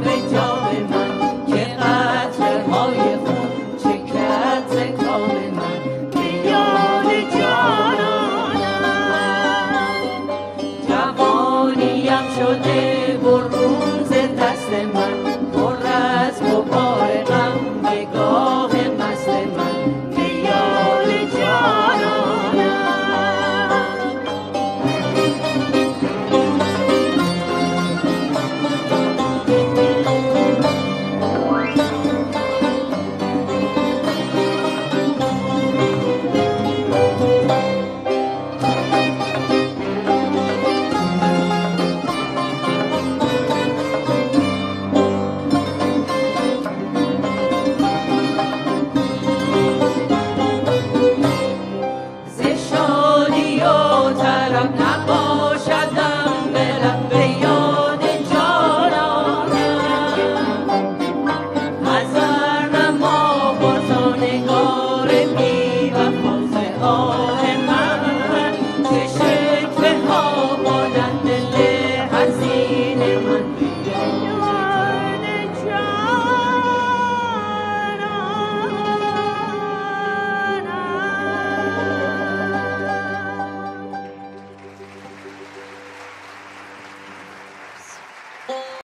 Con